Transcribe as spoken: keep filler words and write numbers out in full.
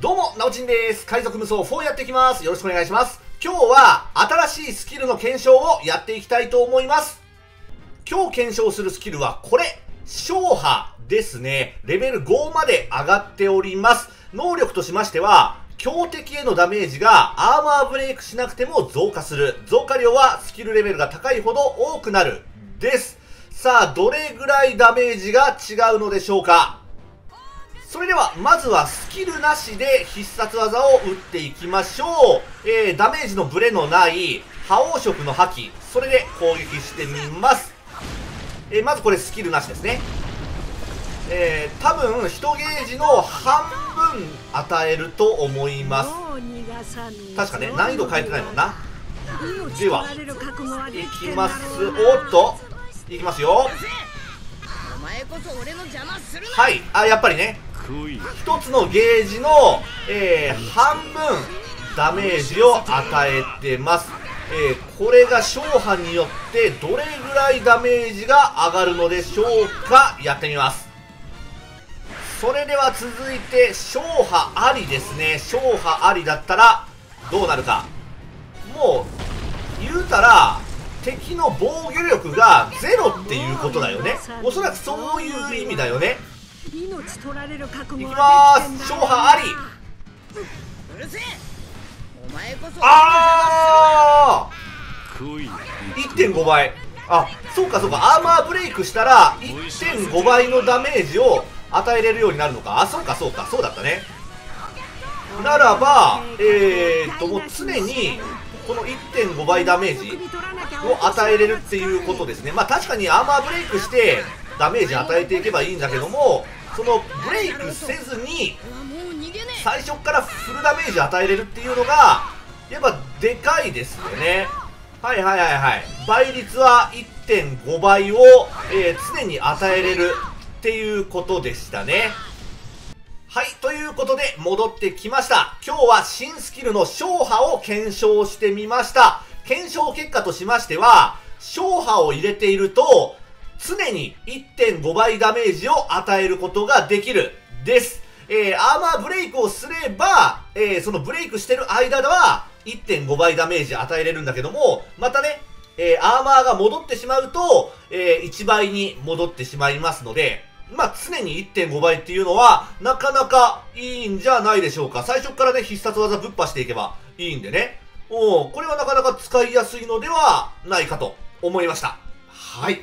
どうも、なおちんです。海賊無双フォーやっていきます。よろしくお願いします。今日は新しいスキルの検証をやっていきたいと思います。今日検証するスキルはこれ、勝破ですね。レベルごまで上がっております。能力としましては、強敵へのダメージがアーマーブレイクしなくても増加する。増加量はスキルレベルが高いほど多くなる。です。さあ、どれぐらいダメージが違うのでしょうか。それでは、まずはスキルなしで必殺技を打っていきましょう。えー、ダメージのブレのない、覇王色の覇気。それで攻撃してみます。えー、まずこれスキルなしですね。えー、多分、いちゲージの半分与えると思います。確かね、難易度変えてないもんな。では、いきます。おっと。いきますよ。はい、あ、やっぱりね、一つのゲージの、えー、半分ダメージを与えてます。えー、これが勝破によってどれぐらいダメージが上がるのでしょうか。やってみます。それでは続いて勝破ありですね。勝破ありだったらどうなるか。もう言うたら敵の防御力がゼロっていうことだよね。おそらくそういう意味だよね。いきまーす。勝破あり。あー いってんご 倍。あ、そうかそうか、アーマーブレイクしたら いってんご 倍のダメージを与えれるようになるのか。あ、そうかそうか、そうだったね。ならばえー、っともう常にこの いってんご 倍ダメージを与えれるっていうことですね。まあ確かにアーマーブレイクしてダメージ与えていけばいいんだけども、そのブレイクせずに最初からフルダメージ与えれるっていうのがやっぱでかいですよね。はいはいはいはい、倍率は いってんご 倍を、えー、常に与えれるっていうことでしたね。はい、ということで戻ってきました。今日は新スキルの勝破を検証してみました。検証結果としましては、勝破を入れていると、常に いってんご 倍ダメージを与えることができる、です。えー、アーマーブレイクをすれば、えー、そのブレイクしてる間では、いってんご 倍ダメージ与えれるんだけども、またね、えー、アーマーが戻ってしまうと、えー、いちばいに戻ってしまいますので、まあ、常に いってんご 倍っていうのは、なかなかいいんじゃないでしょうか。最初からね、必殺技ぶっ破していけばいいんでね。お、これはなかなか使いやすいのではないかと思いました。はい。